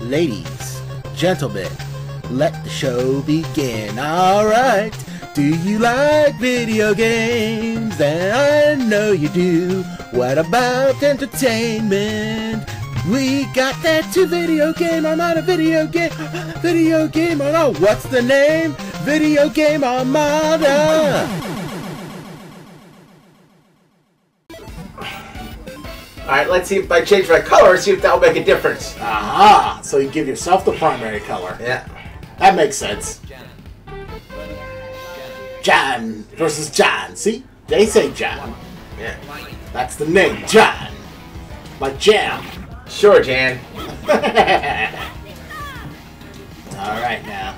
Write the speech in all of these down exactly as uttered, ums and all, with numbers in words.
Ladies, gentlemen, let the show begin. Alright, do you like video games? And I know you do. What about entertainment? We got that to video game Armada, video game, video game Armada. What's the name? Video Game Armada! Alright, let's see if I change my color, see if that'll make a difference. Aha! So you give yourself the primary color. Yeah. That makes sense. Jan versus Jan. See? They say Jan. Yeah. That's the name, Jan. Like jam. Sure, Jan. Alright now.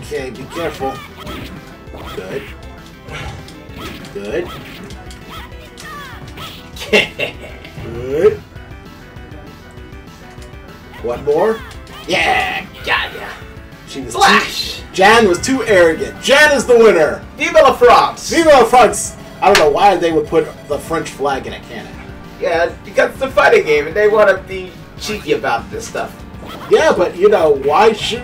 Okay, be careful. Good. Good. Good. One more. Yeah, got ya. She was Flash! Too, Jan was too arrogant. Jan is the winner! Viva La France! Viva La France! I don't know why they would put the French flag in a cannon. Yeah, because it's a fighting game and they want to be cheeky about this stuff. Yeah, but you know, why shoot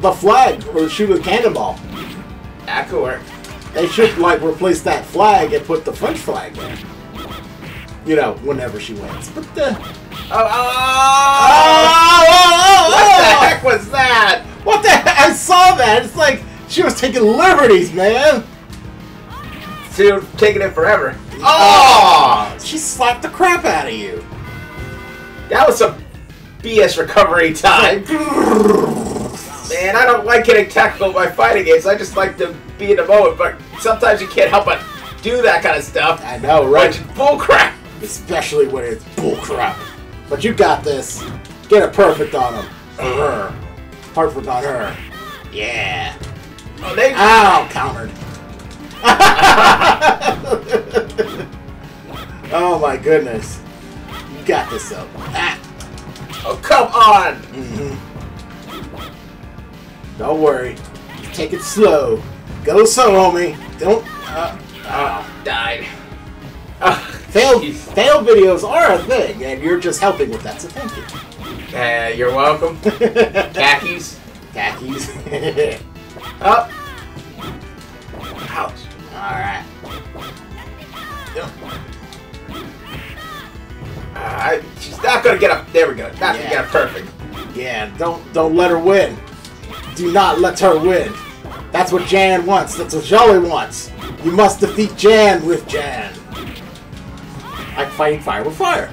the flag or shoot a cannonball? That could work. They should, like, replace that flag and put the French flag in. You know, whenever she wins. But the... Oh, oh, oh, oh, oh, what the heck was that? What the heck? I saw that! It's like, she was taking liberties, man! Dude, taking it forever. Oh! She slapped the crap out of you. That was some B S recovery time. Man, I don't like getting tackled by fighting games. I just like to be in the moment, but sometimes you can't help but do that kind of stuff. I know, right? Which is bullcrap. Especially when it's bullcrap. But you got this. Get a perfect on him. Uh-huh. Perfect on her. Yeah. Oh, they Ow, countered. Oh my goodness. You got this up. Ah. Oh, come on! Mm-hmm. Don't worry. Take it slow. Go slow, homie. Don't... Uh, oh, died. Uh, failed, failed videos are a thing, and you're just helping with that, so thank you. Uh, you're welcome. Khakis. Khakis. Up. Ouch. Alright. Yep. Uh, she's not gonna get up. There we go. Not yeah. gonna get up perfect. Yeah, don't don't let her win. Do not let her win. That's what Jan wants. That's what Jolly wants. You must defeat Jan with Jan. Like fighting fire with fire.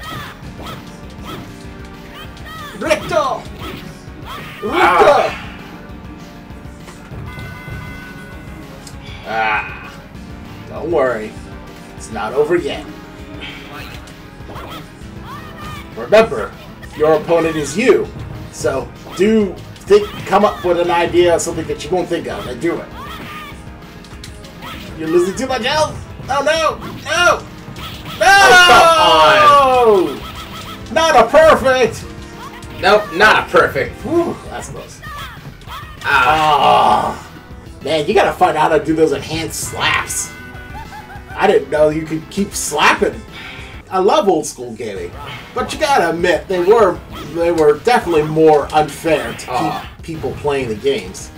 Richter! Richter! Ah. Ah, don't worry. It's not over yet. Remember, your opponent is you. So do think, come up with an idea or something that you won't think of and do it. You're losing too much health. Oh no! No! No! Oh, come on. Not a perfect! Nope, not a perfect. Whew, that's close. Ah. Oh. Man, you gotta find out how to do those enhanced slaps. I didn't know you could keep slapping. I love old school gaming, but you gotta admit they were they were definitely more unfair to keep uh, people playing the games.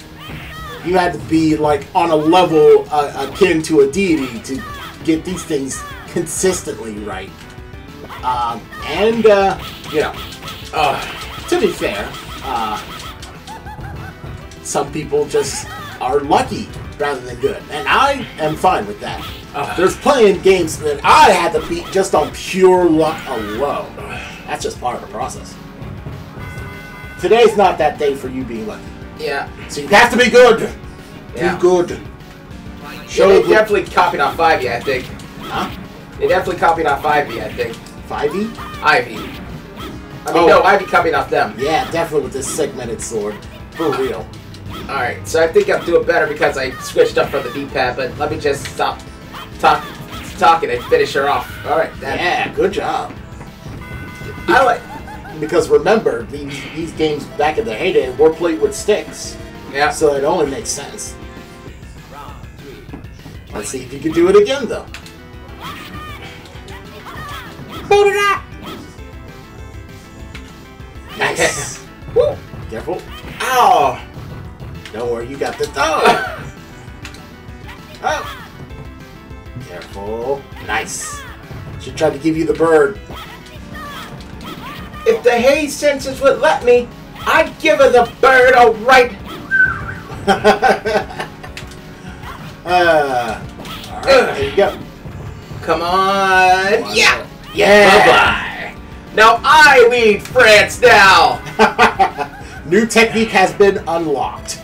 You had to be like on a level uh, akin to a deity to get these things consistently right. Um, and uh, you know, uh, to be fair, uh, some people just are lucky rather than good, and I am fine with that. Uh, There's playing games that I had to beat just on pure luck alone. That's just part of the process. Today's not that day for you being lucky. Yeah. So you have to be good. Yeah. Be good. Show yeah, they definitely copied off Ivy, I think. Huh? They definitely copied off Ivy, I think. Ivy? Ivy. I mean, oh. no, Ivy copied off them. Yeah, definitely with this segmented sword. For real. Alright, so I think I'm doing better because I switched up from the D-pad, but let me just stop talk, talking and finish her off. Alright, yeah, good job. I like... Because remember, these, these games back in the heyday were played with sticks. Yeah. So it only makes sense. Let's see if you can do it again, though. Boot it up! Nice. Woo. Careful. Ow. Don't worry, you got this. Oh. Oh. Careful. Nice. She tried to give you the bird. If the hay senses would let me, I'd give her the bird, all right. uh, all right, there you go. Come on. One yeah. More. Yeah. Bye-bye. Now I lead France now. New technique has been unlocked.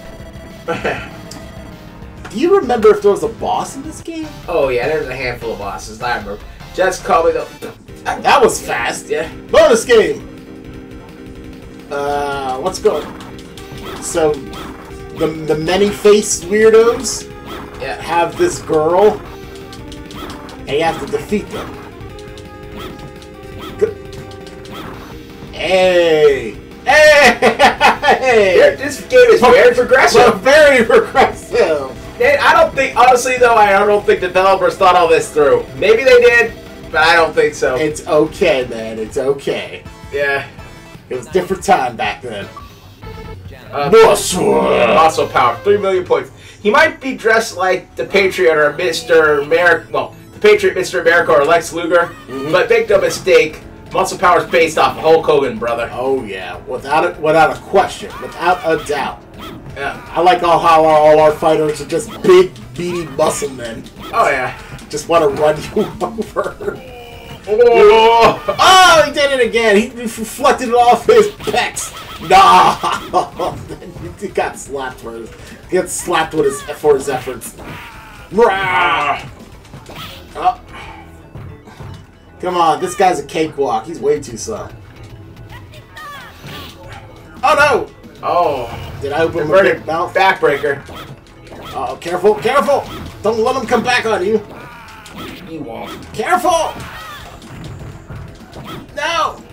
Do you remember if there was a boss in this game? Oh, yeah, there's a handful of bosses. I remember. Just call me the... That was fast. Yeah. Bonus game. Uh, what's going on? So, the, the many-faced weirdos yeah. have this girl, and you have to defeat them. Hey! Hey! Yeah, this game is but, very progressive. Very progressive. And I don't think, honestly though, I don't think developers thought all this through. Maybe they did, but I don't think so. It's okay, man. It's okay. Yeah. It was a different time back then. Uh, Muscle. Muscle Power. Three million points. He might be dressed like the Patriot or Mister America. Well, the Patriot, Mister America, or Lex Luger. Mm-hmm. But make no mistake, Muscle Power is based off Hulk Hogan, brother. Oh yeah, without a, without a question, without a doubt. Yeah. I like all how all our fighters are just big, beady muscle men. Oh yeah. Just want to run you over. Oh. Oh, he did it again. He reflected it off his pecs. Nah. He got slapped for his. He got slapped with his for his efforts. Rah. Oh. Come on, this guy's a cakewalk. He's way too slow. Oh no! Oh, did I open my big mouth? Backbreaker. Oh, careful, careful! Don't let him come back on you. He won't. Careful! No!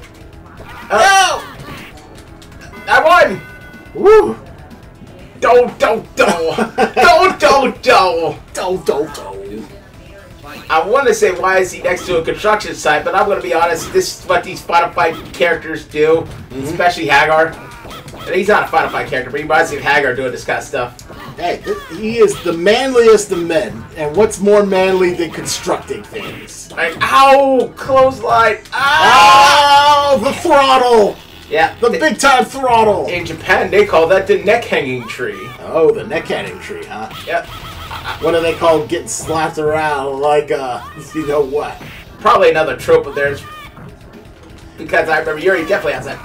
Uh, no! I won! Woo! Do do do! Do do do! Do do do! I want to say, why is he next to a construction site? But I'm going to be honest, this is what these Spotify characters do, mm-hmm. especially Hagar. And he's not a Spotify character, but he reminds me of Hagar doing this kind of stuff. Hey, he is the manliest of men, and what's more manly than constructing things? Like, ow! Clothesline! Ow! Ow! The throttle! Yeah. The, the big-time throttle! In Japan, they call that the neck-hanging tree. Oh, the neck-hanging tree, huh? Yep. What do they call getting slapped around like, uh, you know what? Probably another trope of theirs. Because I remember Yuri definitely has that.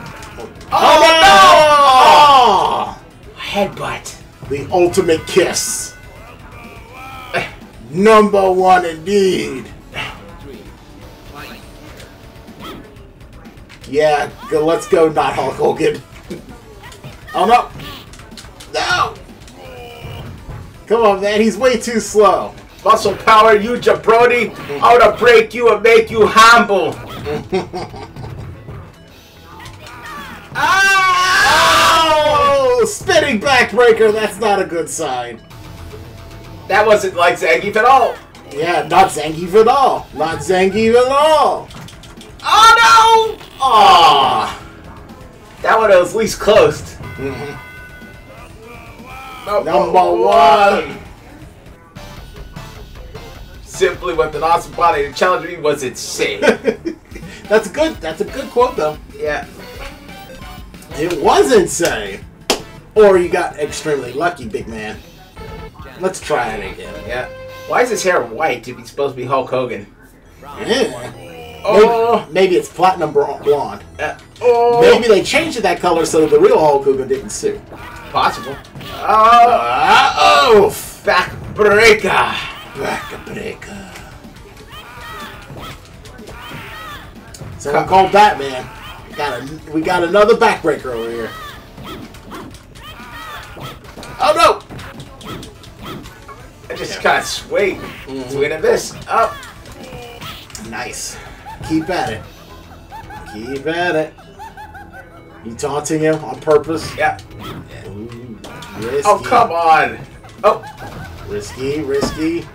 Oh, oh no! Oh! Headbutt. The ultimate kiss. Number one indeed. Yeah, let's go, not Hulk Hogan. Oh no! No! Come on, man. He's way too slow. Muscle Power, you jabroni. I want to break you and make you humble. Oh! Oh! Spinning backbreaker. That's not a good sign. That wasn't like Zangief at all. Yeah, not Zangief at all. Not Zangief at all. Oh, no! Aw. That one was least close. Mm-hmm. Number, Number one. one! Simply with an awesome body to challenge me was insane. That's good. That's a good quote, though. Yeah. It was insane. Or you got extremely lucky, big man. Let's try it again. Yeah. Why is his hair white if he's supposed to be Hulk Hogan? Yeah. Oh. Maybe, maybe it's platinum blonde. Uh, oh. Maybe they changed it that color so the real Hulk Hogan didn't suit. Possible. Oh, uh, oh, backbreaker, backbreaker. So I called Batman. We got a, we got another backbreaker over here. Oh no! I just got swing, mm-hmm. swing at this. Up. Oh. Nice. Keep at it. Keep at it. You taunting him on purpose? Yeah. Ooh, oh, come on! Oh! Risky, risky.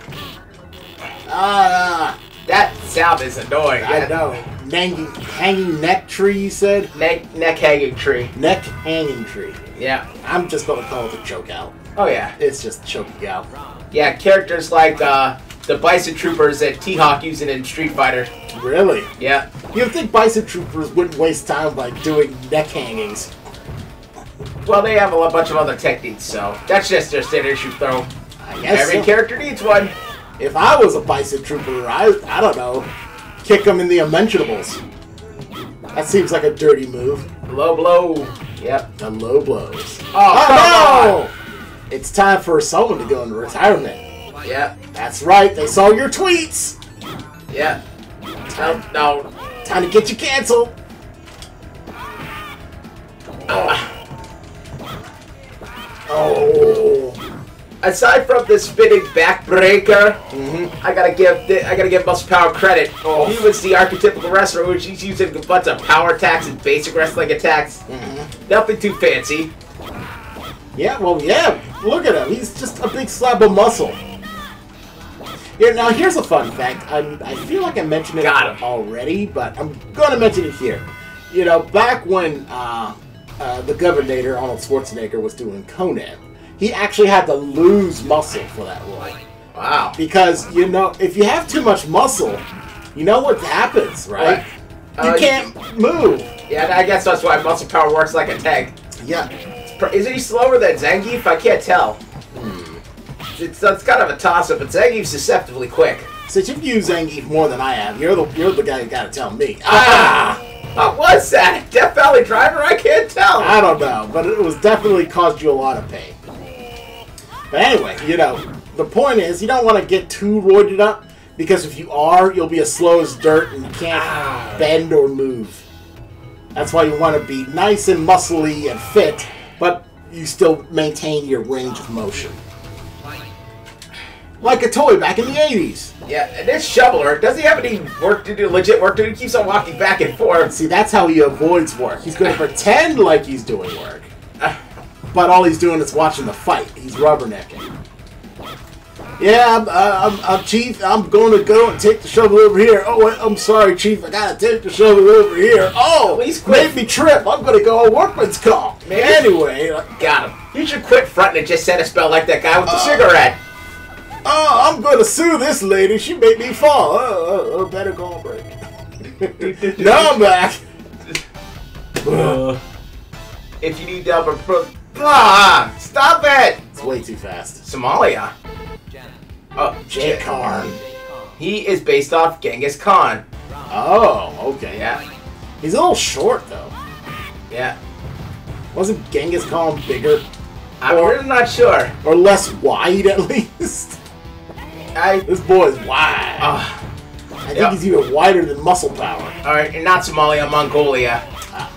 Ah! That sound is annoying. I know. hanging, hanging neck tree, you said? Neck, neck hanging tree. Neck hanging tree. Yeah. I'm just going to call it a choke out. Oh, yeah. It's just choking out. Yeah, characters like uh, the Bison Troopers that T-Hawk using in Street Fighter. Really? Yeah. You'd think Bison Troopers wouldn't waste time like doing neck hangings. Well, they have a bunch of other techniques, so that's just their standard issue throw. I guess Every so. character needs one. If I was a Bison Trooper, I, I don't know, kick them in the unmentionables. That seems like a dirty move. Low blow. Yep. The low blows. Oh, oh come no! On. It's time for someone to go into retirement. Yeah. That's right. They saw your tweets. Yeah. Time, no, no. Time to get you canceled. Oh. Oh. Aside from the spinning backbreaker, mm-hmm. I gotta give the, I gotta give Muscle Power credit. Oh. He was the archetypical wrestler, which he's using a bunch of power attacks and basic wrestling attacks. Mm-hmm. Nothing too fancy. Yeah, well, yeah. Look at him. He's just a big slab of muscle. Here, now here's a fun fact. I I feel like I mentioned it Got him. already, but I'm gonna mention it here. You know, back when. Uh, Uh, the Governator, Arnold Schwarzenegger, was doing Conan. He actually had to lose muscle for that role. Wow. Because, you know, if you have too much muscle, you know what happens, right? What? You uh, can't you... move. Yeah, I guess that's why Muscle Power works like a tank. Yeah. Isn't he slower than Zangief? I can't tell. Hmm. It's, it's kind of a toss-up, but Zangief's susceptibly quick. Since you've used Zangief more than I have, you're the, you're the guy who got to tell me. Ah! What was that? Death Valley Driver? I can't tell. I don't know, but it was definitely caused you a lot of pain. But anyway, you know, the point is you don't want to get too roided up because if you are, you'll be as slow as dirt and you can't ah. bend or move. That's why you want to be nice and muscly and fit, but you still maintain your range of motion. Like a toy back in the eighties. Yeah, and this shoveler, does he have any work to do, legit work to do? He keeps on walking back and forth. See, that's how he avoids work. He's going to pretend like he's doing work. But all he's doing is watching the fight. He's rubbernecking. Yeah, I'm, uh, I'm, I'm Chief. I'm going to go and take the shovel over here. Oh, I'm sorry, Chief. I got to take the shovel over here. Oh, he's made me trip. I'm going to go on workman's call. Man, anyway. Got him. You should quit fronting and just set a spell like that guy with the uh, cigarette. Oh, I'm gonna sue this lady. She made me fall. Oh, oh, oh better go on break. Now I'm back. Uh, if you need to help, pro ah, stop it. It's way too fast. Somalia. Oh, J Karn. He is based off Genghis Khan. Oh, okay. Yeah. He's a little short though. Yeah. Wasn't Genghis Khan bigger? I'm or, really not sure. Or less wide at least. I, this boy is wide. Uh, I think yep. he's even wider than Muscle Power. Alright, and not Somalia, Mongolia. Uh,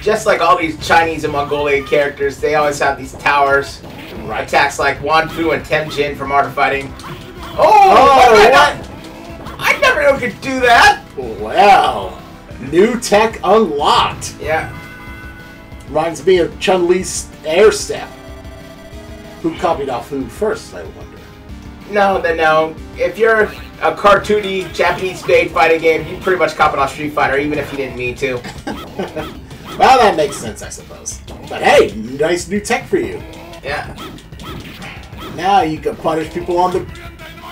Just like all these Chinese and Mongolian characters, they always have these towers. Right. Attacks like Wanfu and Temjin from Art Fighting. Oh! oh what? What? I never knew I could do that! Wow. New tech unlocked. Yeah. Reminds me of Chun-Li's air step. Who copied off who first, I wonder. No, no, no. If you're a cartoony Japanese-made fighting game, you pretty much copied off Street Fighter, even if you didn't mean to. Well, that makes sense, I suppose. But hey, nice new tech for you. Yeah. Now you can punish people on the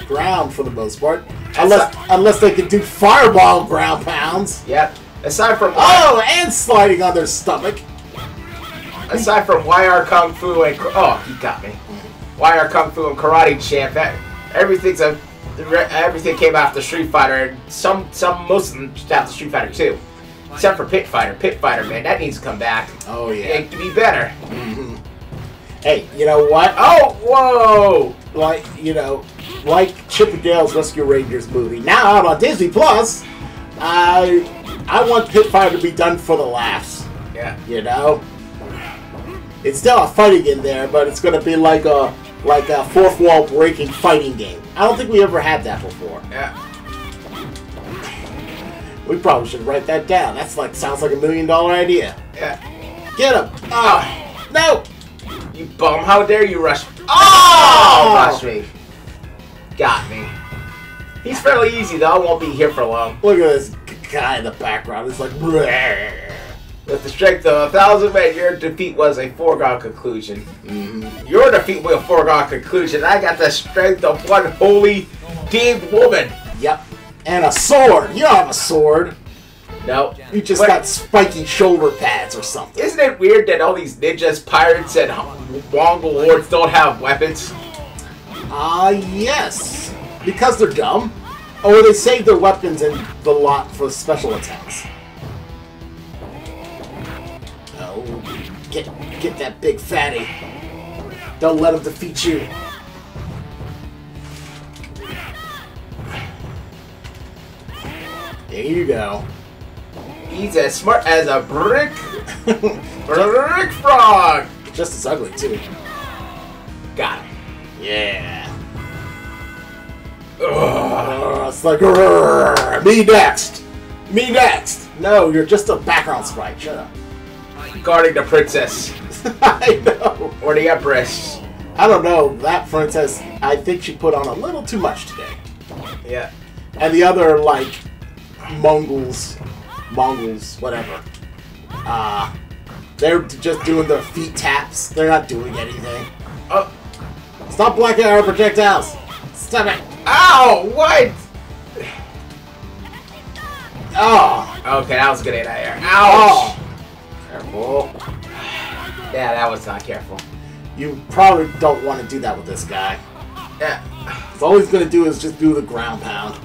ground for the most part. Unless, That's unless they can do fireball ground pounds. Yep. Aside from... Oh, and sliding on their stomach. Aside from Yie Ar Kung-Fu and... Oh, he got me. Yie Ar Kung-Fu and Karate Champ, that, everything's a, everything came after Street Fighter, and some, some, most of them after Street Fighter too. Except for Pit Fighter. Pit Fighter, man, that needs to come back. Oh, yeah. It could be better. Mm-hmm. Hey, you know what? Oh, whoa! Like, you know, like Chip and Dale's Rescue Rangers movie. Now out on Disney Plus, I, I want Pit Fighter to be done for the laughs. Yeah. You know? It's still a fighting game there, but it's going to be like a like a fourth wall breaking fighting game. I don't think we ever had that before. Yeah. We probably should write that down. That's like sounds like a million dollar idea. Yeah. Get him! Ah! Oh. No! You bum! How dare you rush? Oh! oh! Rush me! Got me. He's fairly easy though. I won't be here for long. Look at this guy in the background is like, bleh. With the strength of a thousand men, your defeat was a foregone conclusion. Mm-hmm. Your defeat was a foregone conclusion. I got the strength of one holy, deemed woman. Yep. And a sword. You don't have a sword. No. You just what? Got spiky shoulder pads or something. Isn't it weird that all these ninjas, pirates, and Mongol lords don't have weapons? Ah, uh, yes. Because they're dumb. Or they save their weapons and the lot for special attacks. Get, get that big fatty. Don't let him defeat you. There you go. He's as smart as a brick. Brick frog! Just as ugly, too. Got him. Yeah. Ugh, it's like, rrr, me next! Me next! No, you're just a background sprite. Shut up. Guarding the princess. I know. Or the empress. I don't know. That princess, I think she put on a little too much today. Yeah. And the other, like, Mongols, Mongols, whatever. Uh, they're just doing their feet taps. They're not doing anything. Oh. Stop blocking our projectiles. Stop it. Ow! What? Oh. Okay, that was a good idea there. Ouch. Oh. Careful. Yeah, that was not careful. You probably don't want to do that with this guy. Yeah. It's all he's going to do is just do the ground pound.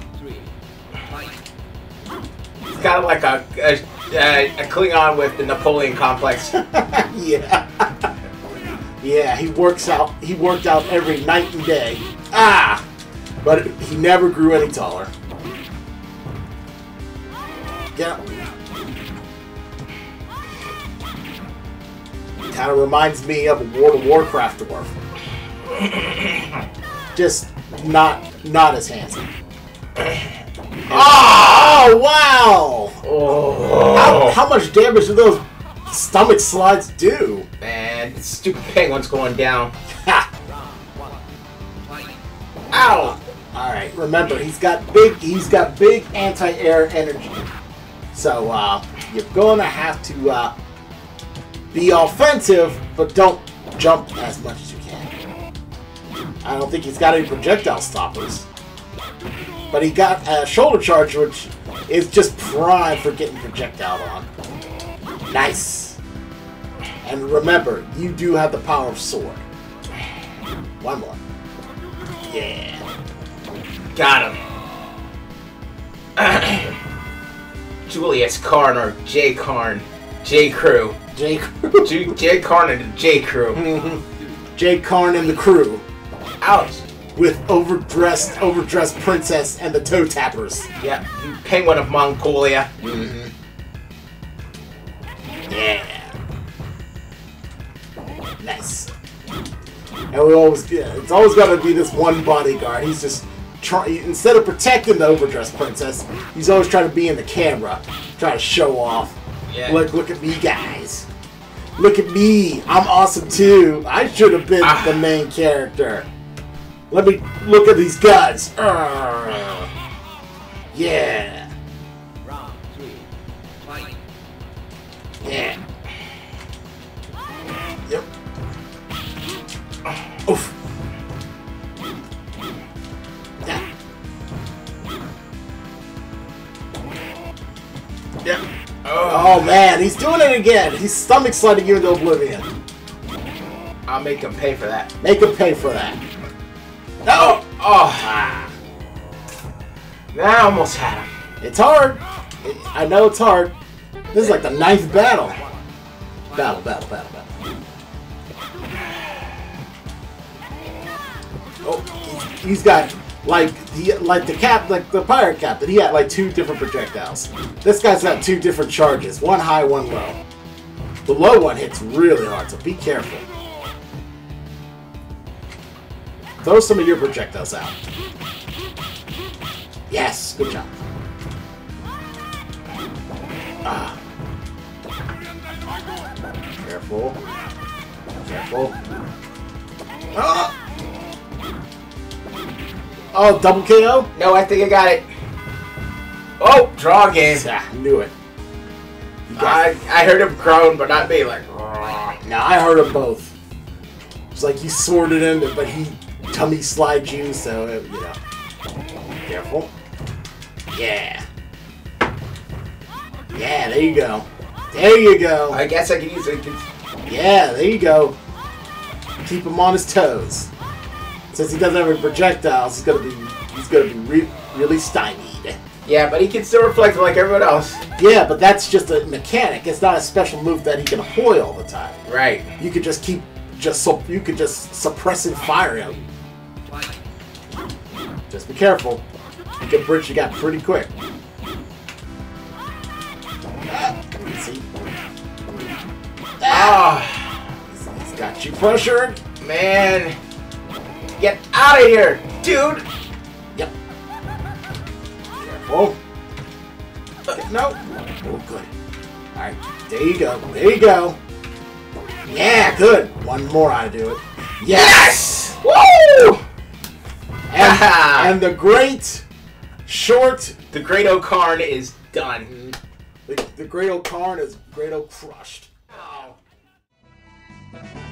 It's kind of like a, a, a Klingon with the Napoleon complex. Yeah. Yeah, he works out. He worked out every night and day. Ah! But he never grew any taller. Yeah. Kind of reminds me of a World of Warcraft dwarf. Just not not as handsome. Oh wow! Oh. How, how much damage do those stomach slides do? Man, this stupid penguin's going down. Ha! Ow! All right, remember he's got big he's got big anti-air energy, so uh, you're gonna have to. Uh, Be offensive, but don't jump as much as you can. I don't think he's got any projectile stoppers. But he got a shoulder charge, which is just prime for getting projectile on. Nice. And remember, you do have the power of sword. One more. Yeah. Got him. Julius Karn or J. Karn. J-Crew. J-Crew. J, J Karn and the J-Crew. Mm-hmm. J Karn and the crew. Ouch. With overdressed, overdressed princess and the toe tappers. Yeah, penguin of Mongolia. Mm-hmm. Yeah. Nice. And we always, yeah, it's always got to be this one bodyguard. He's just trying, instead of protecting the overdressed princess, he's always trying to be in the camera, trying to show off. Yeah. Look, look at me, guys. Look at me. I'm awesome, too. I should have been ah. the main character. Let me look at these guns. Urgh. Yeah. Yeah. Yep. Oof. Yeah. Yeah. Oh. Oh man, he's doing it again! He's stomach sliding you into oblivion. I'll make him pay for that. Make him pay for that. No! Oh! Ah. I almost had him. It's hard. It, I know it's hard. This is like the ninth battle. Battle, battle, battle, battle. Oh, he's got... Like the like the cap like the pirate captain, he had like two different projectiles. This guy's got two different charges, one high, one low. The low one hits really hard, so be careful. Throw some of your projectiles out. Yes, good job. Ah. Careful. Careful. Ah! Oh, double K O? No, I think I got it. Oh, draw game. Ah, knew it. I, I heard him groan, but not be like. No, I heard them both. It's like you sorted him, but he tummy slides you, so it, you know. Careful. Yeah. Yeah, there you go. There you go. I guess I can use it. Yeah, there you go. Keep him on his toes. Since he doesn't have any projectiles, he's gonna be he's gonna be re really stymied. Yeah, but he can still reflect like everyone else. Yeah, but that's just a mechanic. It's not a special move that he can hoy all the time. Right. You could just keep just so you could just suppress and fire him. Just be careful. You can bridge you got pretty quick. Ah, oh. He's got you pressured, man. Get out of here, dude. Yep. Careful. Uh, no. Oh, good. All right, there you go. There you go. Yeah, good. One more ought to do it. Yes. yes! Woo! And, and the great short, the great O'Karn is done. The, the great O'Karn is great O'crushed. Wow.